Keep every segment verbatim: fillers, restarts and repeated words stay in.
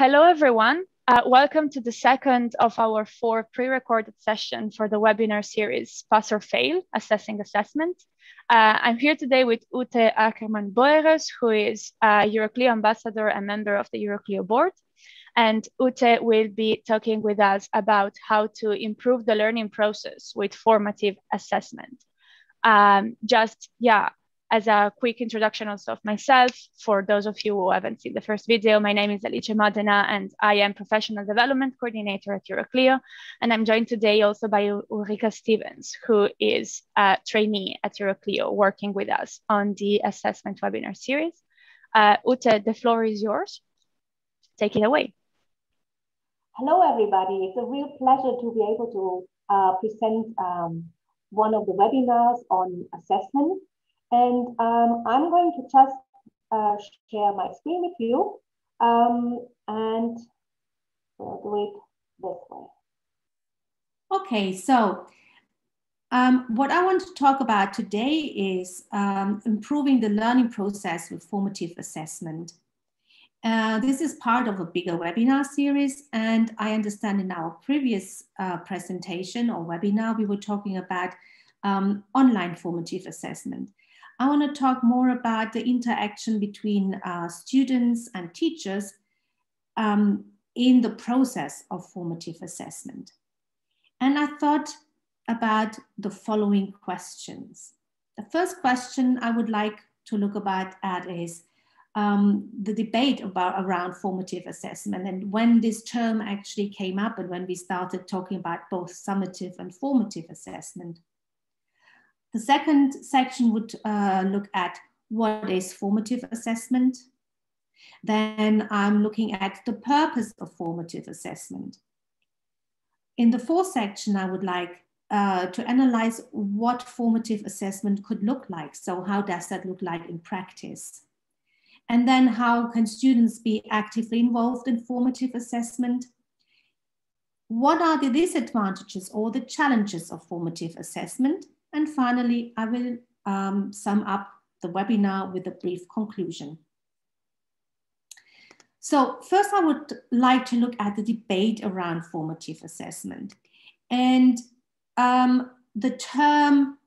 Hello, everyone. Uh, welcome to the second of our four pre-recorded sessions for the webinar series, Pass or Fail, Assessing Assessment. Uh, I'm here today with Ute Ackermann Boeres, who is a EuroClio ambassador and member of the EuroClio board. And Ute will be talking with us about how to improve the learning process with formative assessment. Um, just, yeah. As a quick introduction also of myself, for those of you who haven't seen the first video, my name is Alice Madena and I am Professional Development Coordinator at EuroClio. And I'm joined today also by Ulrika Stevens, who is a trainee at EuroClio working with us on the assessment webinar series. Uh, Ute, the floor is yours. Take it away. Hello, everybody. It's a real pleasure to be able to uh, present um, one of the webinars on assessment. And um, I'm going to just uh, share my screen with you um, and we'll do it this way. Okay, so um, what I want to talk about today is um, improving the learning process with formative assessment. Uh, this is part of a bigger webinar series, and I understand in our previous uh, presentation or webinar, we were talking about um, online formative assessment. I want to talk more about the interaction between uh, students and teachers um, in the process of formative assessment. And I thought about the following questions. The first question I would like to look about at is um, the debate about around formative assessment and when this term actually came up and when we started talking about both summative and formative assessment. The second section would uh, look at what is formative assessment. Then I'm looking at the purpose of formative assessment. In the fourth section, I would like uh, to analyze what formative assessment could look like. So how does that look like in practice? And then how can students be actively involved in formative assessment? What are the disadvantages or the challenges of formative assessment? And finally, I will um, sum up the webinar with a brief conclusion. So first, I would like to look at the debate around formative assessment. And um, the term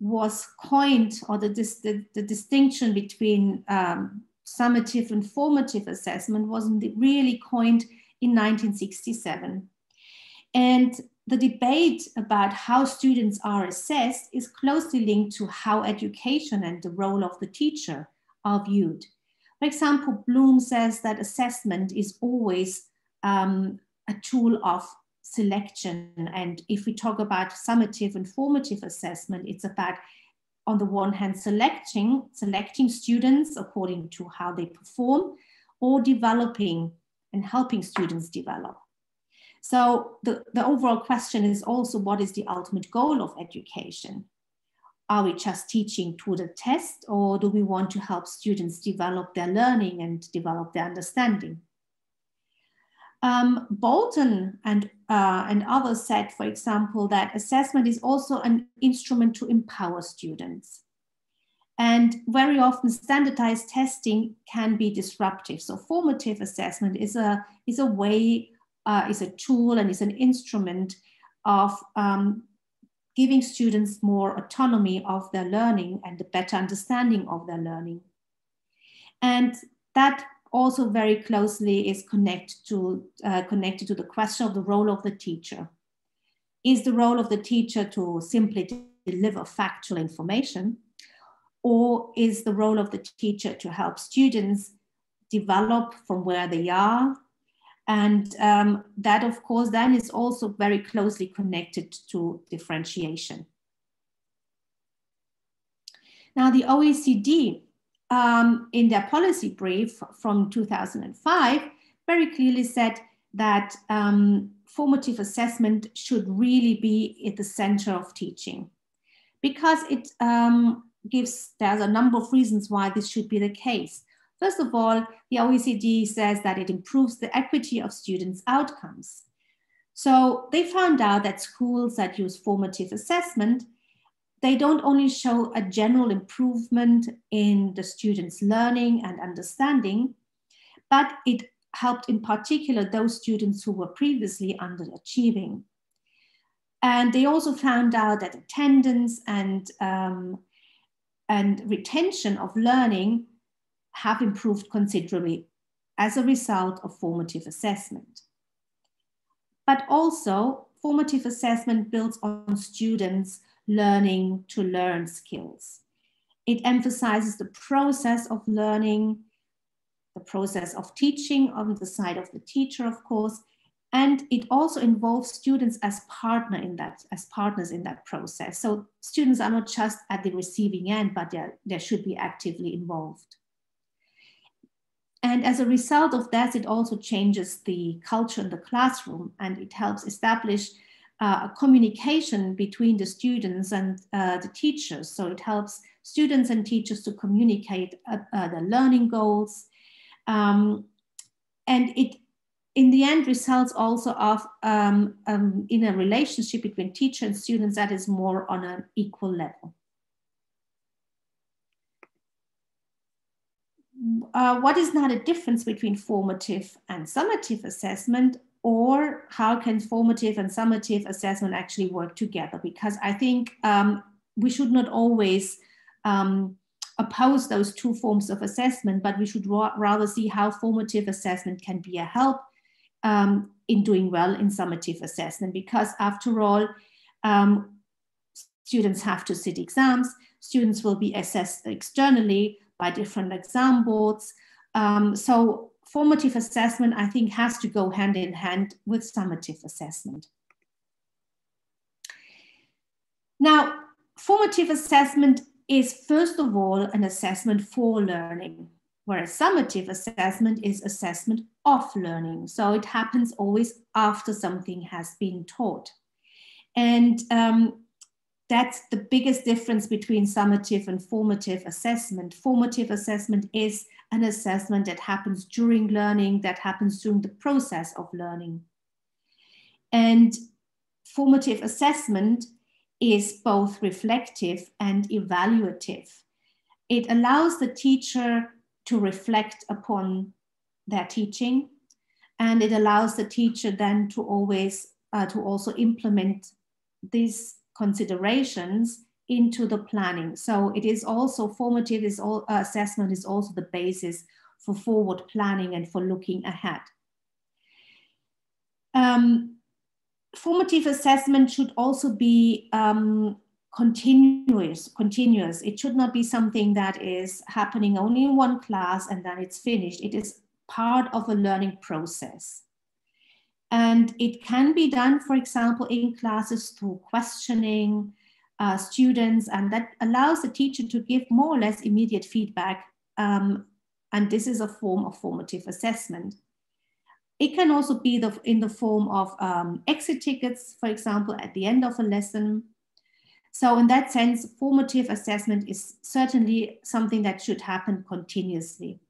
was coined, or the, dis the, the distinction between um, summative and formative assessment wasn't really coined in nineteen sixty-seven. And the debate about how students are assessed is closely linked to how education and the role of the teacher are viewed. For example, Bloom says that assessment is always um, a tool of selection. And if we talk about summative and formative assessment, it's about, on the one hand, selecting, selecting students according to how they perform, or developing and helping students develop. So the, the overall question is also, what is the ultimate goal of education? Are we just teaching to the test, or do we want to help students develop their learning and develop their understanding? Um, Bolton and, uh, and others said, for example, that assessment is also an instrument to empower students. And very often standardized testing can be disruptive. So formative assessment is a, is a way Uh, is a tool and is an instrument of um, giving students more autonomy of their learning and a better understanding of their learning. And that also very closely is connected to, uh, connected to the question of the role of the teacher. Is the role of the teacher to simply deliver factual information, or is the role of the teacher to help students develop from where they are? And um, that, of course, then is also very closely connected to differentiation. Now, the O E C D, um, in their policy brief from two thousand five, very clearly said that um, formative assessment should really be at the center of teaching, because it um, gives, there's a number of reasons why this should be the case. First of all, the O E C D says that it improves the equity of students' outcomes. So they found out that schools that use formative assessment, they don't only show a general improvement in the students' learning and understanding, but it helped in particular those students who were previously underachieving. And they also found out that attendance and, um, and retention of learning have improved considerably as a result of formative assessment. But also, formative assessment builds on students' learning to learn skills. It emphasizes the process of learning, the process of teaching on the side of the teacher, of course, and it also involves students as, partner in that, as partners in that process. So students are not just at the receiving end, but they should be actively involved. And as a result of that, it also changes the culture in the classroom, and it helps establish uh, a communication between the students and uh, the teachers. So it helps students and teachers to communicate uh, uh, their learning goals. Um, and it, in the end, results also of, um, um, in a relationship between teacher and students that is more on an equal level. Uh, what is now the difference between formative and summative assessment, or how can formative and summative assessment actually work together? Because I think um, we should not always um, oppose those two forms of assessment, but we should ra rather see how formative assessment can be a help um, in doing well in summative assessment, because after all, um, students have to sit exams, students will be assessed externally by different exam boards. Um, so formative assessment, I think, has to go hand in hand with summative assessment. Now, formative assessment is first of all an assessment for learning, whereas summative assessment is assessment of learning. So it happens always after something has been taught. And um, that's the biggest difference between summative and formative assessment. Formative assessment is an assessment that happens during learning, that happens during the process of learning. And formative assessment is both reflective and evaluative. It allows the teacher to reflect upon their teaching, and it allows the teacher then to always, uh, to also implement these considerations into the planning. So it is also formative is all, uh, assessment is also the basis for forward planning and for looking ahead. Um, formative assessment should also be um, continuous, continuous. It should not be something that is happening only in one class and then it's finished. It is part of a learning process. And it can be done, for example, in classes through questioning uh, students, and that allows the teacher to give more or less immediate feedback. Um, and this is a form of formative assessment. It can also be the, in the form of um, exit tickets, for example, at the end of a lesson. So in that sense, formative assessment is certainly something that should happen continuously.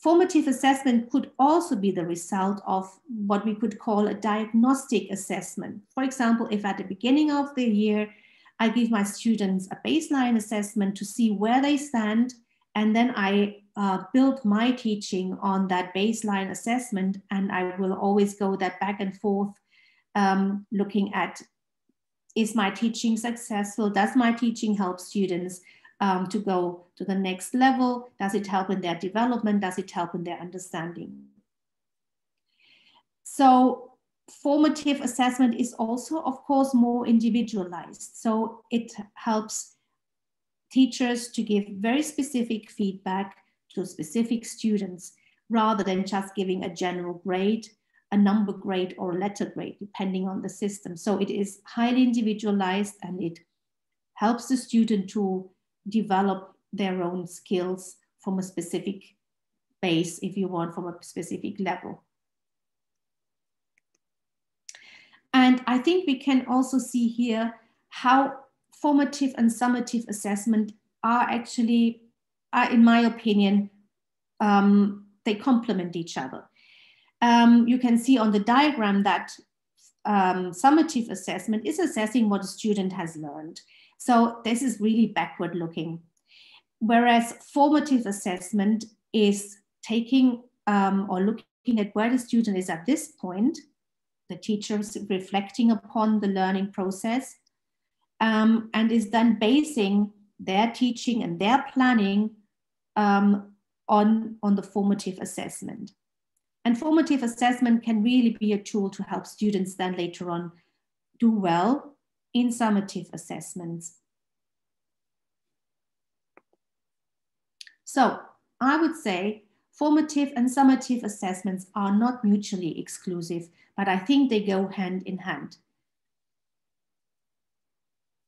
Formative assessment could also be the result of what we could call a diagnostic assessment. For example, if at the beginning of the year, I give my students a baseline assessment to see where they stand, and then I uh, build my teaching on that baseline assessment, and I will always go that back and forth, um, looking at, is my teaching successful? Does my teaching help students Um, to go to the next level? Does it help in their development? Does it help in their understanding? So formative assessment is also, of course, more individualized. So it helps teachers to give very specific feedback to specific students, rather than just giving a general grade, a number grade, or a letter grade, depending on the system. So it is highly individualized, and it helps the student to develop their own skills from a specific base, if you want, from a specific level. And I think we can also see here how formative and summative assessment are actually, are, in my opinion, um, they complement each other. Um, you can see on the diagram that um, summative assessment is assessing what a student has learned. So this is really backward looking, whereas formative assessment is taking um, or looking at where the student is at this point, the teacher's reflecting upon the learning process, um, and is then basing their teaching and their planning um, on, on the formative assessment. And formative assessment can really be a tool to help students then later on do well in summative assessments. So I would say formative and summative assessments are not mutually exclusive, but I think they go hand in hand.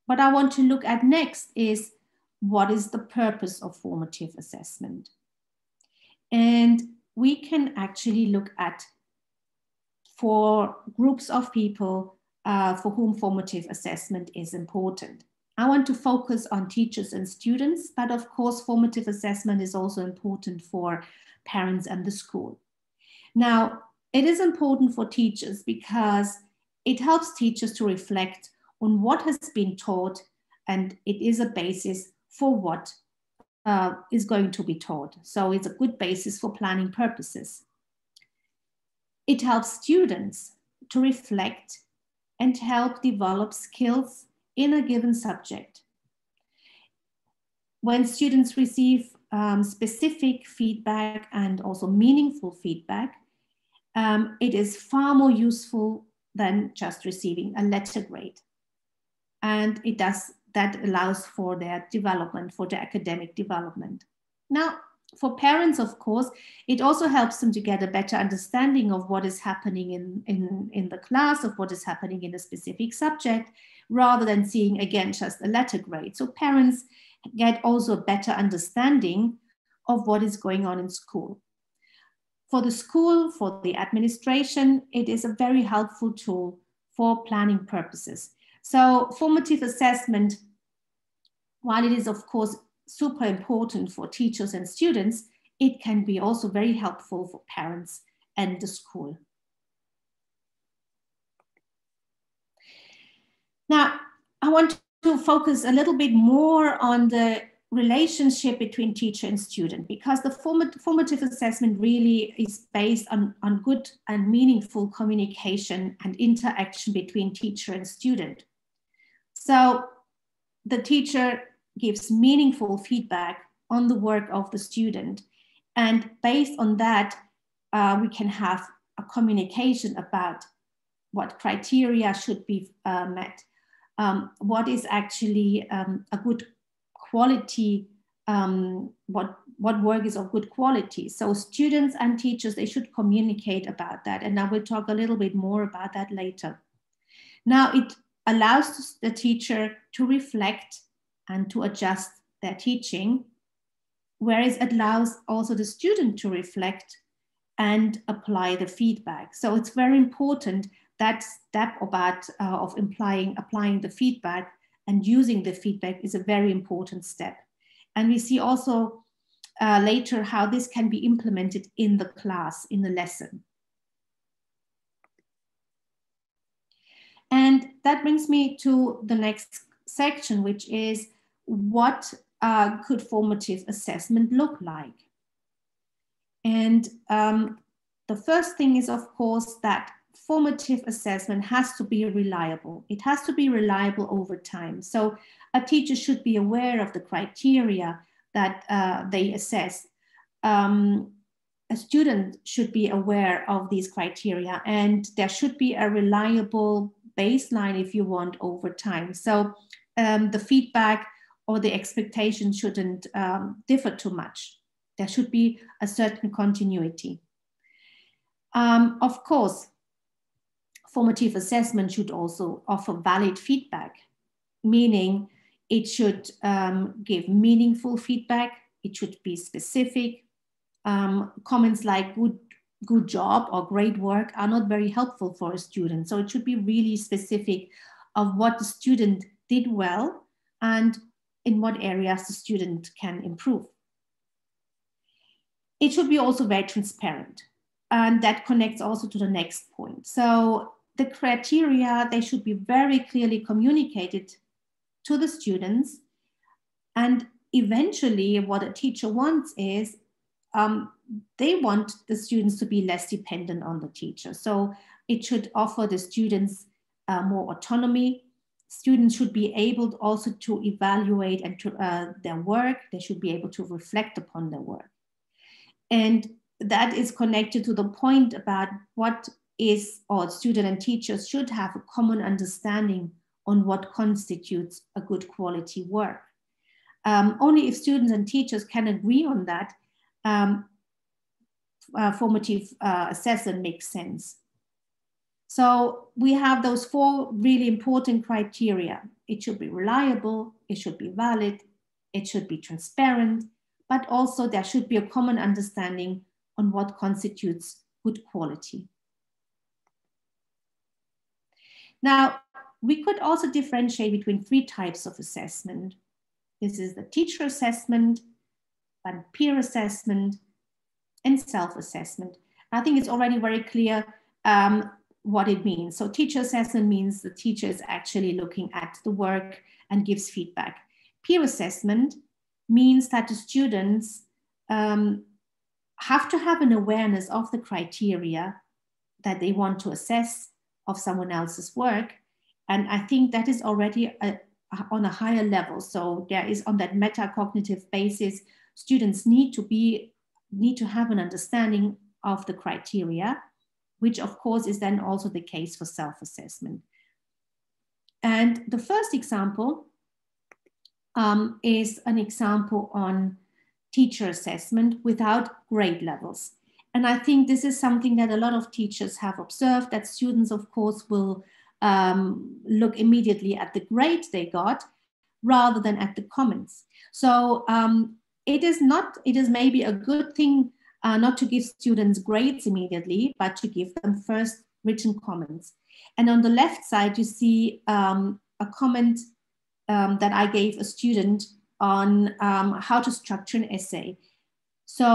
What I want to look at next is what is the purpose of formative assessment? And we can actually look at for groups of people uh, for whom formative assessment is important. I want to focus on teachers and students, but of course, formative assessment is also important for parents and the school. Now, it is important for teachers because it helps teachers to reflect on what has been taught, and it is a basis for what uh, is going to be taught. So it's a good basis for planning purposes. It helps students to reflect and help develop skills in a given subject. When students receive um, specific feedback and also meaningful feedback, um, it is far more useful than just receiving a letter grade. And it does, that allows for their development, for their academic development. Now, for parents, of course, it also helps them to get a better understanding of what is happening in, in, in the class, of what is happening in a specific subject, rather than seeing, again, just a letter grade. So parents get also a better understanding of what is going on in school. For the school, for the administration, it is a very helpful tool for planning purposes. So formative assessment, while it is of course super important for teachers and students, it can be also very helpful for parents and the school. Now, I want to focus a little bit more on the relationship between teacher and student, because the formative assessment really is based on, on good and meaningful communication and interaction between teacher and student. So the teacher gives meaningful feedback on the work of the student. And based on that, uh, we can have a communication about what criteria should be uh, met, um, what is actually um, a good quality, um, what, what work is of good quality. So students and teachers, they should communicate about that. And I will talk a little bit more about that later. Now, it allows the teacher to reflect and to adjust their teaching, whereas it allows also the student to reflect and apply the feedback. So it's very important that step about uh, of implying, applying the feedback and using the feedback is a very important step. And we see also uh, later how this can be implemented in the class, in the lesson. And that brings me to the next section, which is what uh, could formative assessment look like? And um, the first thing is, of course, that formative assessment has to be reliable. It has to be reliable over time. So a teacher should be aware of the criteria that uh, they assess. Um, a student should be aware of these criteria, and there should be a reliable baseline, if you want, over time. So um, the feedback or the expectation shouldn't um, differ too much. There should be a certain continuity. Um, of course, formative assessment should also offer valid feedback, meaning it should um, give meaningful feedback. It should be specific. Um, comments like good, good job or great work are not very helpful for a student. So it should be really specific of what the student did well and in what areas the student can improve. It should be also very transparent. And that connects also to the next point. So the criteria, they should be very clearly communicated to the students. And eventually what a teacher wants is um, they want the students to be less dependent on the teacher. So it should offer the students uh, more autonomy. Students should be able also to evaluate and to, uh, their work. They should be able to reflect upon their work. And that is connected to the point about what is, or students and teachers should have a common understanding on what constitutes a good quality work. Um, only if students and teachers can agree on that, um, uh, formative uh, assessment makes sense. So we have those four really important criteria. It should be reliable, it should be valid, it should be transparent, but also there should be a common understanding on what constitutes good quality. Now, we could also differentiate between three types of assessment. This is the teacher assessment, peer assessment, and self-assessment. I think it's already very clear um, what it means. So teacher assessment means the teacher is actually looking at the work and gives feedback. Peer assessment means that the students um, have to have an awareness of the criteria that they want to assess of someone else's work. And I think that is already a, on a higher level. So there is, on that metacognitive basis, students need to be, need to have an understanding of the criteria, which of course is then also the case for self-assessment. And the first example um, is an example on teacher assessment without grade levels. And I think this is something that a lot of teachers have observed, that students of course will um, look immediately at the grade they got rather than at the comments. So um, it is not, it is maybe a good thing Uh, not to give students grades immediately, but to give them first written comments. And on the left side, you see um, a comment um, that I gave a student on um, how to structure an essay. So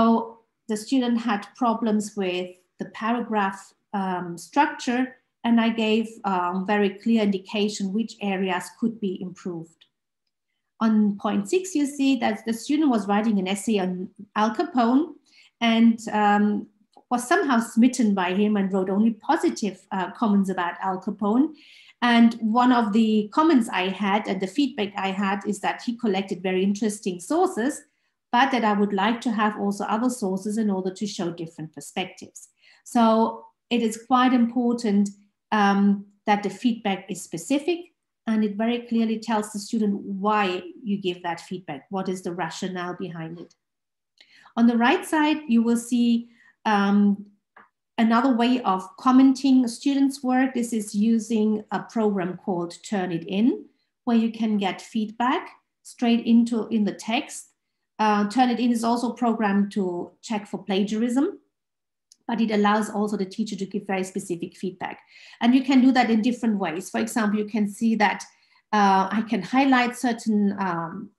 the student had problems with the paragraph um, structure, and I gave um, very clear indication which areas could be improved. On point six, you see that the student was writing an essay on Al Capone, and um, was somehow smitten by him and wrote only positive uh, comments about Al Capone. And one of the comments I had and the feedback I had is that he collected very interesting sources, but that I would like to have also other sources in order to show different perspectives. So it is quite important um, that the feedback is specific, and it very clearly tells the student why you give that feedback. What is the rationale behind it? On the right side, you will see um, another way of commenting students' work. This is using a program called Turnitin, where you can get feedback straight into in the text. Uh, Turnitin is also programmed to check for plagiarism, but it allows also the teacher to give very specific feedback. And you can do that in different ways. For example, you can see that uh, I can highlight certain um,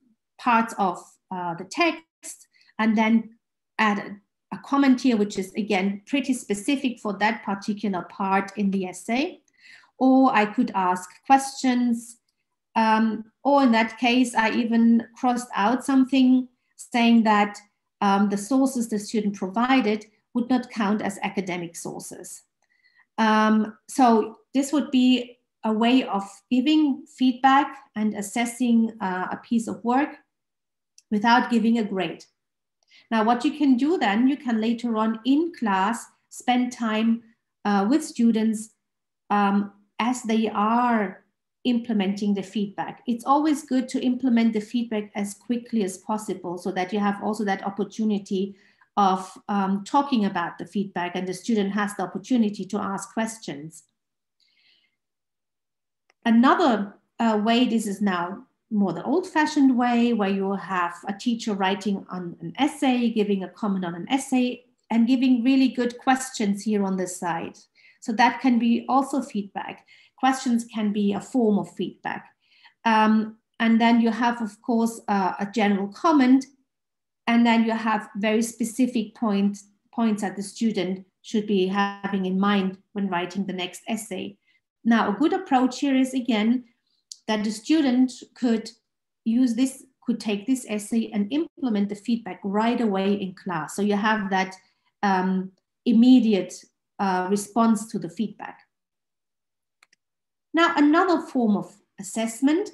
parts of uh, the text, and then add a comment here, which is again pretty specific for that particular part in the essay. Or I could ask questions, um, or in that case, I even crossed out something saying that um, the sources the student provided would not count as academic sources. Um, so this would be a way of giving feedback and assessing uh, a piece of work without giving a grade. Now, what you can do then, you can later on in class spend time uh, with students um, as they are implementing the feedback. It's always good to implement the feedback as quickly as possible so that you have also that opportunity of um, talking about the feedback, and the student has the opportunity to ask questions. Another uh, way this is now more the old-fashioned way, where you have a teacher writing on an essay, giving a comment on an essay, and giving really good questions here on this side. So that can be also feedback. Questions can be a form of feedback. Um, and then you have, of course, uh, a general comment, and then you have very specific point, points that the student should be having in mind when writing the next essay. Now, a good approach here is, again, that the student could use this could take this essay and implement the feedback right away in class. So you have that um, immediate uh, response to the feedback. Now, another form of assessment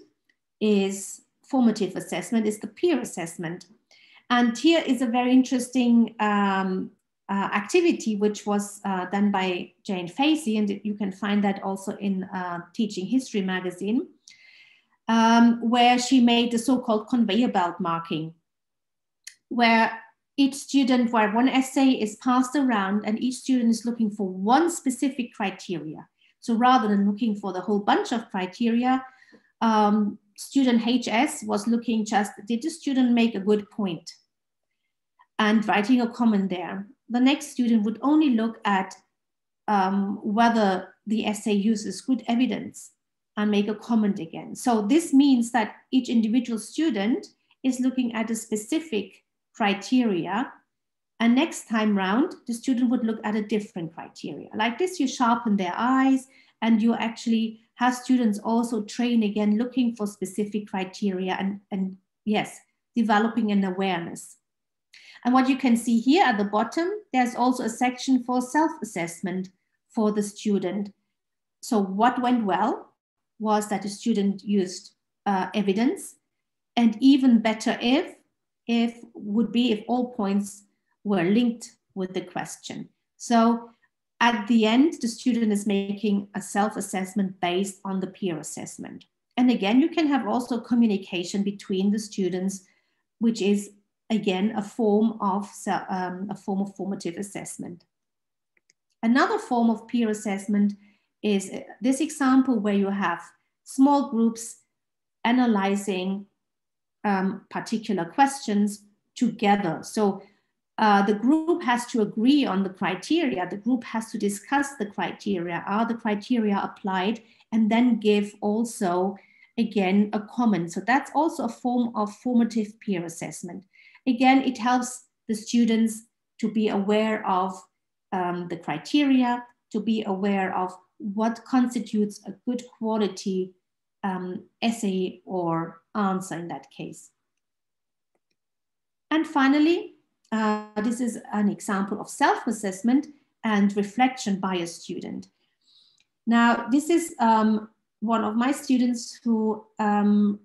is formative assessment, is the peer assessment. And here is a very interesting um, uh, activity, which was uh, done by Jane Facey, and you can find that also in uh, Teaching History Magazine. Um, where she made the so-called conveyor belt marking, where each student, where one essay is passed around and each student is looking for one specific criteria. So rather than looking for the whole bunch of criteria, um, student H S was looking just, did the student make a good point? And writing a comment there. The next student would only look at um, whether the essay uses good evidence, and make a comment again. So this means that each individual student is looking at a specific criteria, and next time round, the student would look at a different criteria. Like this, you sharpen their eyes, and you actually have students also train again, looking for specific criteria and, and yes, developing an awareness. And what you can see here at the bottom, there's also a section for self-assessment for the student. So what went well? Was that the student used uh, evidence, and even better if, if would be if all points were linked with the question. So at the end, the student is making a self-assessment based on the peer assessment. And again, you can have also communication between the students, which is again a form of, um, a form of formative assessment. Another form of peer assessment is this example where you have small groups analyzing um, particular questions together. So uh, the group has to agree on the criteria, the group has to discuss the criteria, are the criteria applied, and then give also, again, a comment. So that's also a form of formative peer assessment. Again, it helps the students to be aware of um, the criteria, to be aware of what constitutes a good quality um, essay or answer in that case. And finally, uh, this is an example of self-assessment and reflection by a student. Now, this is um, one of my students who um,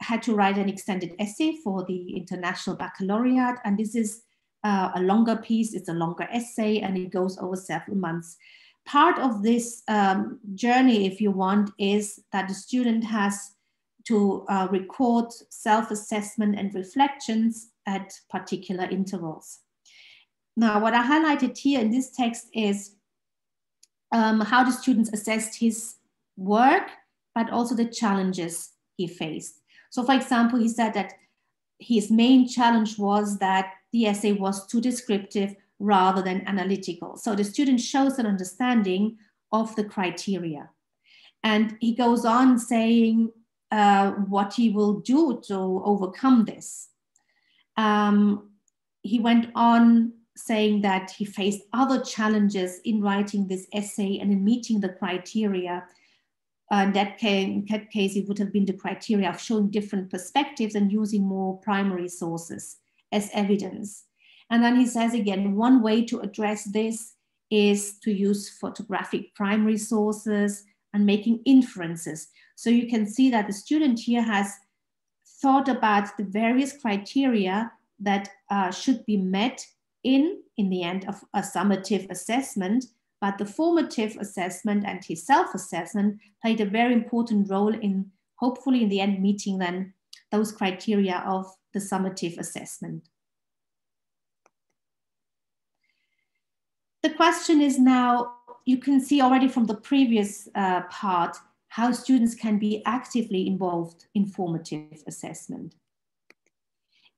had to write an extended essay for the International Baccalaureate, and this is uh, a longer piece, it's a longer essay, and it goes over several months. Part of this um, journey, if you want, is that the student has to uh, record self-assessment and reflections at particular intervals. Now, what I highlighted here in this text is um, how the students assessed his work, but also the challenges he faced. So, for example, he said that his main challenge was that the essay was too descriptive rather than analytical. So the student shows an understanding of the criteria. And he goes on saying uh, what he will do to overcome this. Um, he went on saying that he faced other challenges in writing this essay and in meeting the criteria. Uh, in, that case, in that case, it would have been the criteria of showing different perspectives and using more primary sources as evidence. And then he says again, one way to address this is to use photographic primary sources and making inferences. So you can see that the student here has thought about the various criteria that uh, should be met in, in the end of a summative assessment, but the formative assessment and his self-assessment played a very important role in, hopefully in the end, meeting then those criteria of the summative assessment. The question is now, you can see already from the previous uh, part, how students can be actively involved in formative assessment.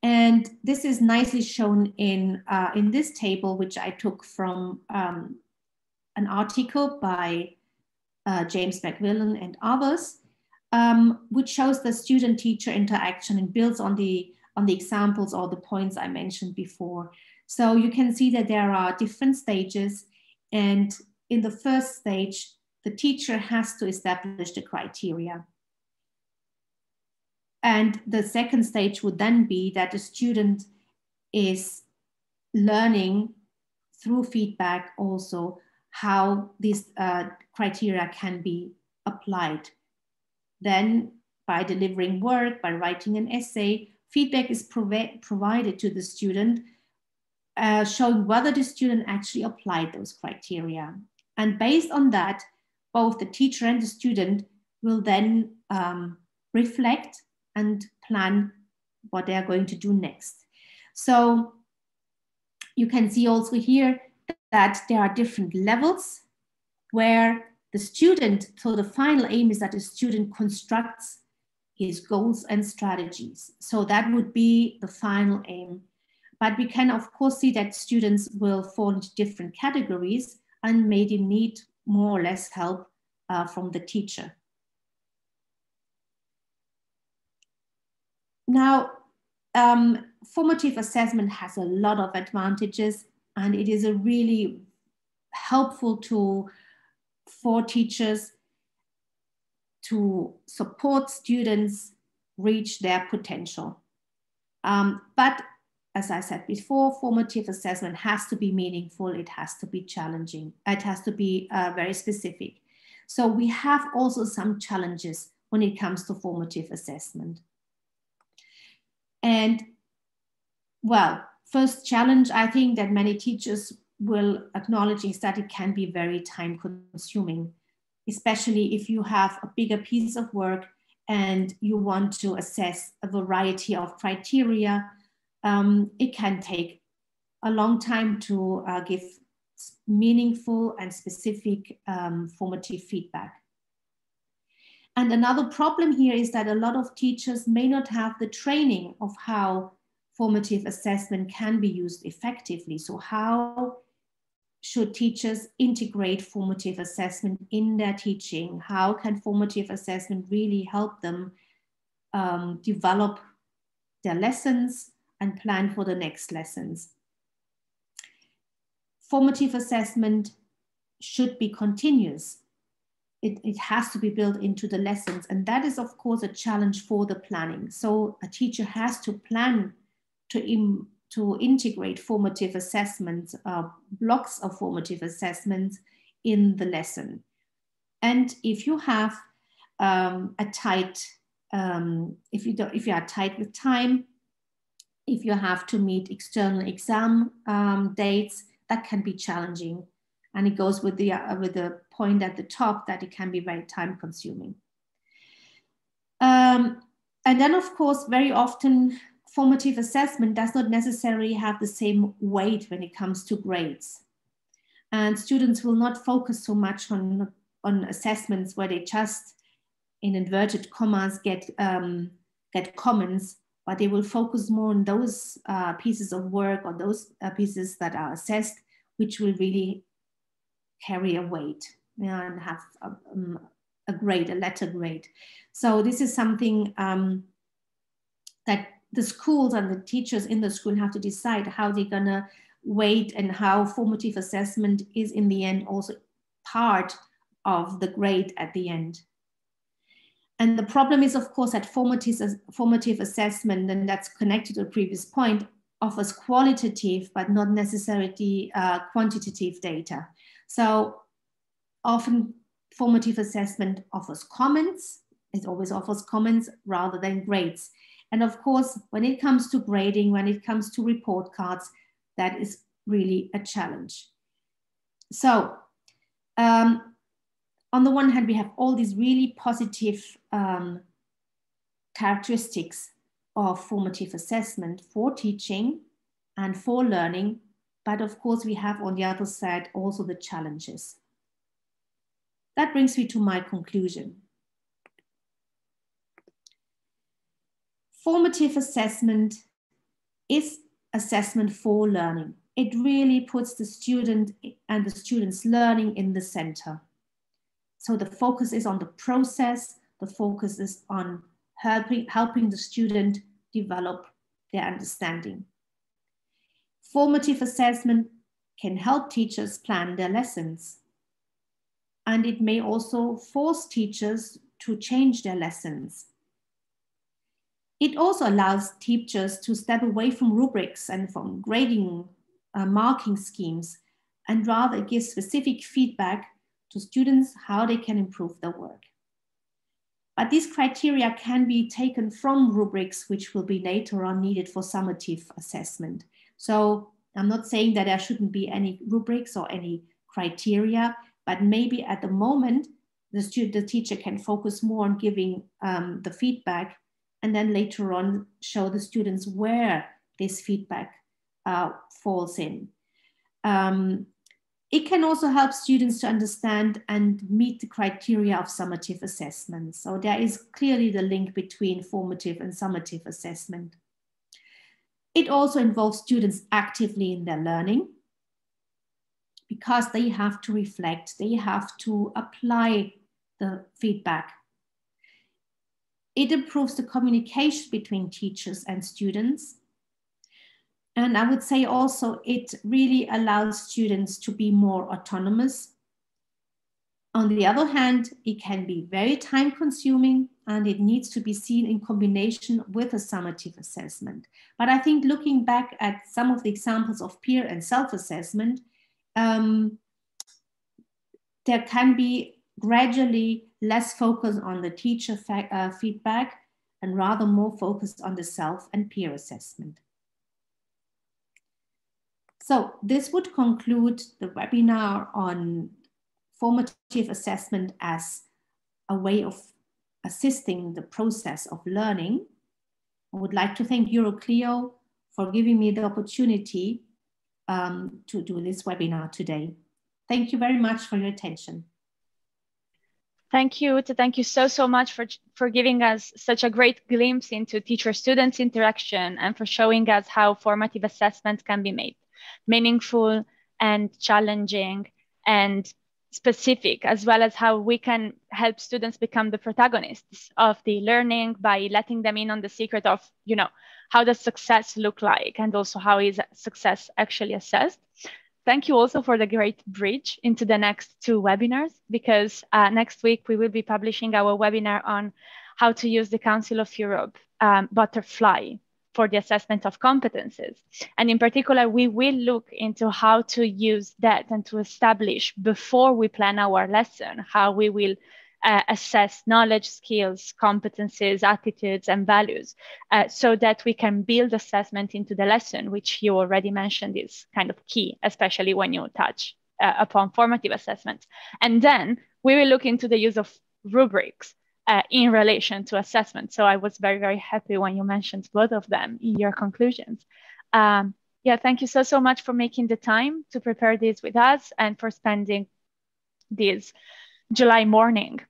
And this is nicely shown in, uh, in this table, which I took from um, an article by uh, James McMillan and others, um, which shows the student-teacher interaction and builds on the, on the examples or the points I mentioned before. So you can see that there are different stages, and in the first stage, the teacher has to establish the criteria. And the second stage would then be that the student is learning through feedback also how these uh, criteria can be applied. Then by delivering work, by writing an essay, feedback is prov- provided to the student, uh, showing whether the student actually applied those criteria. And based on that, both the teacher and the student will then um, reflect and plan what they are going to do next. So you can see also here that there are different levels where the student, so the final aim is that the student constructs his goals and strategies. So that would be the final aim. But we can of course see that students will fall into different categories and maybe need more or less help uh, from the teacher. Now, um, formative assessment has a lot of advantages, and it is a really helpful tool for teachers to support students reach their potential. Um, but as I said before, formative assessment has to be meaningful, it has to be challenging, it has to be uh, very specific. So we have also some challenges when it comes to formative assessment. And well, first challenge I think that many teachers will acknowledge is that it can be very time consuming, especially if you have a bigger piece of work and you want to assess a variety of criteria. Um, it can take a long time to uh, give meaningful and specific um, formative feedback. And another problem here is that a lot of teachers may not have the training of how formative assessment can be used effectively. So how should teachers integrate formative assessment in their teaching? How can formative assessment really help them um, develop their lessons and plan for the next lessons? Formative assessment should be continuous. It, it has to be built into the lessons. And that is, of course, a challenge for the planning. So a teacher has to plan to, im to integrate formative assessments, uh, blocks of formative assessments in the lesson. And if you have um, a tight, um, if, you don't, if you are tight with time, if you have to meet external exam um, dates, that can be challenging. And it goes with the, uh, with the point at the top that it can be very time consuming. Um, and then of course, very often formative assessment does not necessarily have the same weight when it comes to grades. And students will not focus so much on, on assessments where they just, in inverted commas, get, um, get comments, but they will focus more on those uh, pieces of work or those uh, pieces that are assessed, which will really carry a weight and have a, um, a grade, a letter grade. So this is something um, that the schools and the teachers in the school have to decide how they're gonna weight and how formative assessment is in the end also part of the grade at the end. And the problem is, of course, that formative, formative assessment, and that's connected to the previous point, offers qualitative but not necessarily uh, quantitative data. So often formative assessment offers comments, it always offers comments rather than grades. And of course, when it comes to grading, when it comes to report cards, that is really a challenge. So um, on the one hand, we have all these really positive um, characteristics of formative assessment for teaching and for learning. But of course, we have on the other side also the challenges. That brings me to my conclusion. Formative assessment is assessment for learning. It really puts the student and the student's learning in the center. So the focus is on the process, the focus is on helping, helping the student develop their understanding. Formative assessment can help teachers plan their lessons. And it may also force teachers to change their lessons. It also allows teachers to step away from rubrics and from grading uh, marking schemes, and rather give specific feedback to students how they can improve their work. But these criteria can be taken from rubrics, which will be later on needed for summative assessment. So I'm not saying that there shouldn't be any rubrics or any criteria, but maybe at the moment, the, student, the teacher can focus more on giving um, the feedback, and then later on show the students where this feedback uh, falls in. Um, It can also help students to understand and meet the criteria of summative assessment. So there is clearly the link between formative and summative assessment. It also involves students actively in their learning, because they have to reflect, they have to apply the feedback. It improves the communication between teachers and students. And I would say also, it really allows students to be more autonomous. On the other hand, it can be very time consuming, and it needs to be seen in combination with a summative assessment. But I think looking back at some of the examples of peer and self-assessment, um, there can be gradually less focus on the teacher fa- uh, feedback and rather more focused on the self and peer assessment. So this would conclude the webinar on formative assessment as a way of assisting the process of learning. I would like to thank EuroClio for giving me the opportunity um, to do this webinar today. Thank you very much for your attention. Thank you, Ute. Thank you so, so much for, for giving us such a great glimpse into teacher-student interaction and for showing us how formative assessment can be made meaningful and challenging and specific, as well as how we can help students become the protagonists of the learning by letting them in on the secret of, you know, how does success look like, and also how is success actually assessed. Thank you also for the great bridge into the next two webinars, because uh, next week we will be publishing our webinar on how to use the Council of Europe um, butterfly for the assessment of competences. And in particular, we will look into how to use that and to establish before we plan our lesson, how we will uh, assess knowledge, skills, competences, attitudes, and values, uh, so that we can build assessment into the lesson, which you already mentioned is kind of key, especially when you touch uh, upon formative assessment. And then we will look into the use of rubrics Uh, in relation to assessment. So I was very, very happy when you mentioned both of them in your conclusions. Um, yeah, thank you so, so much for making the time to prepare this with us and for spending this July morning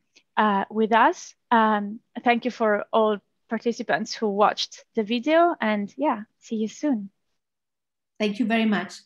uh, with us. Um, thank you for all participants who watched the video, and yeah, see you soon. Thank you very much.